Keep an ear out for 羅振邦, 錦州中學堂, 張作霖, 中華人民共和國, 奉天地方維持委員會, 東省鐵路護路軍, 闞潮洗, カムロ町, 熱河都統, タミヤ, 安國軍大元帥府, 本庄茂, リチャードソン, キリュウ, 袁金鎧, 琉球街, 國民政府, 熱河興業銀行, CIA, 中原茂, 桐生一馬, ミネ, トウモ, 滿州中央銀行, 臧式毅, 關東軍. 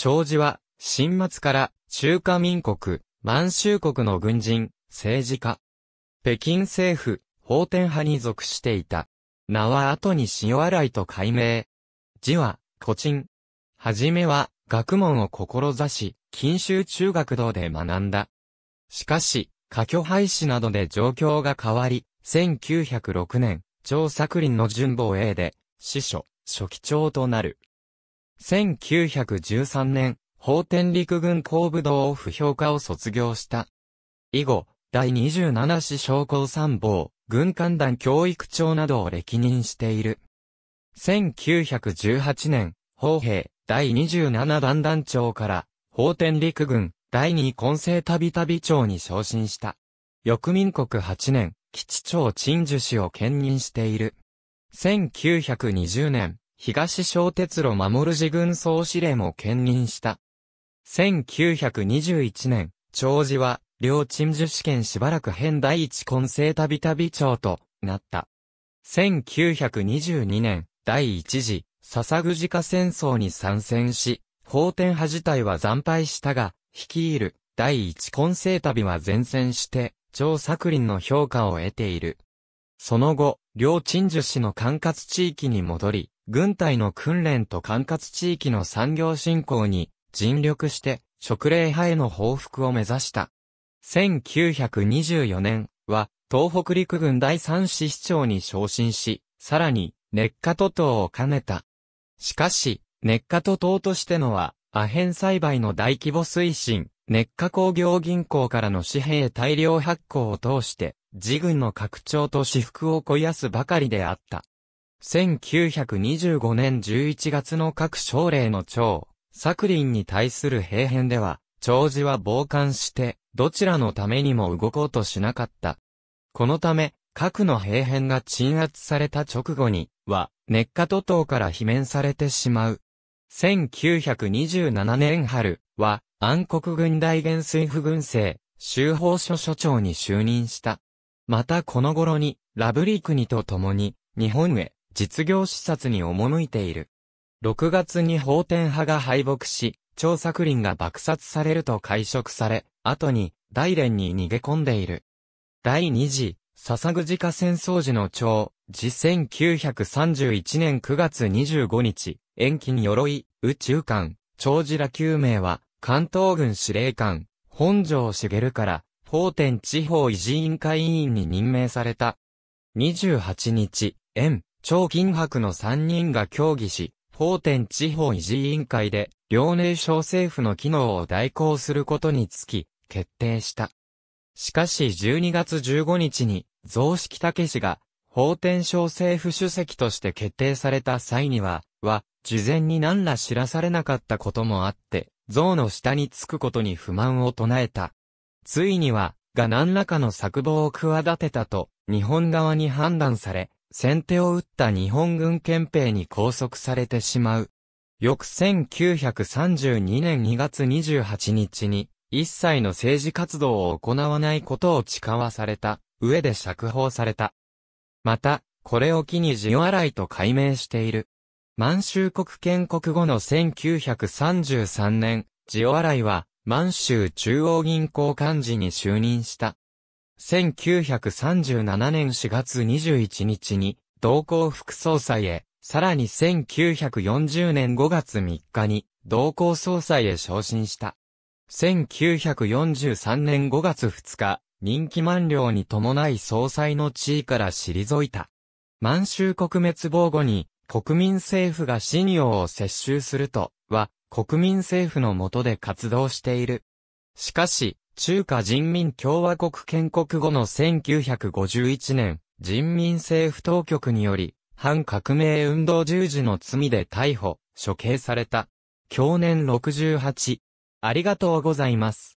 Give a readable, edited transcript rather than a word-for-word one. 長治は、秦末から中華民国、満州国の軍人、政治家。北京政府、奉天派に属していた。名は後に塩洗いと改名。字は、古珍。はじめは、学問を志し、錦州中学堂で学んだ。しかし、科挙廃止などで状況が変わり、1906年、張作霖の準防衛で、司書、書記長となる。1913年、奉天陸軍工部道府評科を卒業した。以後、第27師将校参謀、軍官団教育長などを歴任している。1918年、砲兵第27団団長から、奉天陸軍第2混成たびたび長に昇進した。翌民国8年、基地長陳樹氏を兼任している。1920年、東小鉄路守自軍総司令も兼任した。1921年、長治は、両陳樹氏兼しばらく編第1混成たびたび長となった。1922年、第一次、笹久慈化戦争に参戦し、奉天派自体は惨敗したが、率いる、第一混成旅は善戦して、張作霖の評価を得ている。その後、両陳樹氏の管轄地域に戻り、軍隊の訓練と管轄地域の産業振興に尽力して、勅令派への報復を目指した。1924年は、東北陸軍第3師師長に昇進し、さらに、熱化徒党を兼ねた。しかし、熱化徒党としてのは、アヘン栽培の大規模推進、熱化工業銀行からの紙幣大量発行を通して、自軍の拡張と私腹を肥やすばかりであった。1925年11月の各省令の長、作霖に対する兵変では、長治は傍観して、どちらのためにも動こうとしなかった。このため、核の兵変が鎮圧された直後には、熱化徒党から罷免されてしまう。1927年春は、安国軍大元帥府軍政、州法所所長に就任した。またこの頃に、ラブリー国と共に、日本へ、実業視察に赴いている。6月に奉天派が敗北し、張作霖が爆殺されると解職され、後に、大連に逃げ込んでいる。第二次、笹久慈化戦争時の長治1931年9月25日、延期に鎧、宇宙官、長治ら9名は、関東軍司令官、本庄茂から、奉天地方維持委員会委員に任命された。28日、延、長金伯の3人が協議し、奉天地方維持委員会で、遼寧省政府の機能を代行することにつき、決定した。しかし12月15日に、雑色武氏が、奉天省政府主席として決定された際には、事前に何ら知らされなかったこともあって、像の下につくことに不満を唱えた。ついには、が何らかの策謀を企てたと、日本側に判断され、先手を打った日本軍憲兵に拘束されてしまう。翌1932年2月28日に、一切の政治活動を行わないことを誓わされた上で釈放された。また、これを機に塩洗いと改名している。満州国建国後の1933年、塩洗いは満州中央銀行幹事に就任した。1937年4月21日に同行副総裁へ、さらに1940年5月3日に同行総裁へ昇進した。1943年5月2日、任期満了に伴い総裁の地位から退いた。満州国滅亡後に国民政府が信用を接収するとは国民政府の下で活動している。しかし、中華人民共和国建国後の1951年、人民政府当局により、反革命運動従事の罪で逮捕、処刑された。享年68。ありがとうございます。